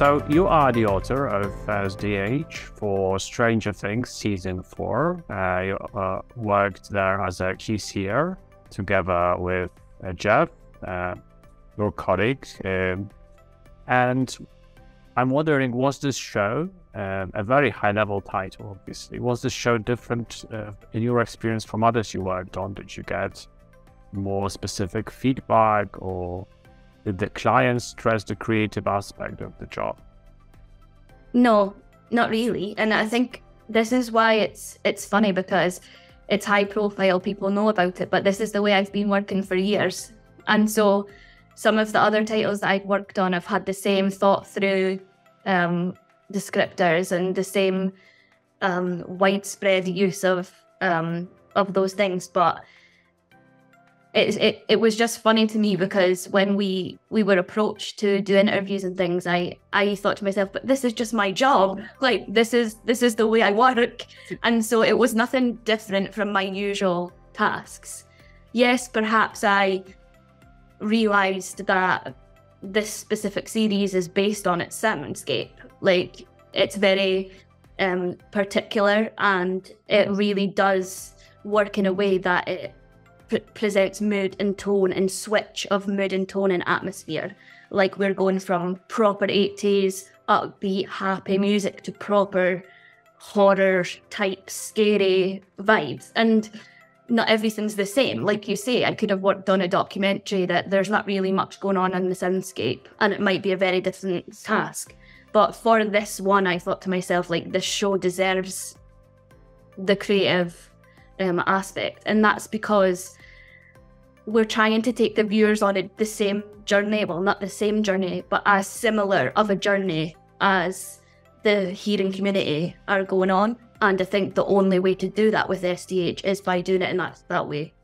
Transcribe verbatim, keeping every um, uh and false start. So you are the author of S D H for Stranger Things season four. Uh, you uh, worked there as a Q C R together with uh, Jeff, uh, your colleague. Um, and I'm wondering, was this show, um, a very high-level title obviously, was this show different uh, in your experience from others you worked on? Did you get more specific feedback, or did the clients stress the creative aspect of the job? No, not really. And I think this is why it's it's funny, because it's high profile, people know about it, but this is the way I've been working for years. And so some of the other titles that I've worked on have had the same thought through um, descriptors and the same um, widespread use of um, of those things. But It, it it was just funny to me, because when we we were approached to do interviews and things, I I thought to myself, but this is just my job, like this is this is the way I work, and so it was nothing different from my usual tasks. Yes, perhaps I realized that this specific series is based on its soundscape, like it's very um, particular, and it really does work in a way that it presents mood and tone and switch of mood and tone and atmosphere. Like we're going from proper eighties, upbeat, happy music to proper horror type, scary vibes. And not everything's the same. Like you say, I could have worked on a documentary that there's not really much going on in the soundscape, and it might be a very different task. But for this one, I thought to myself, like, this show deserves the creative um, aspect. And that's because we're trying to take the viewers on a, the same journey, well, not the same journey, but as similar of a journey as the hearing community are going on. And I think the only way to do that with S D H is by doing it in that, that way.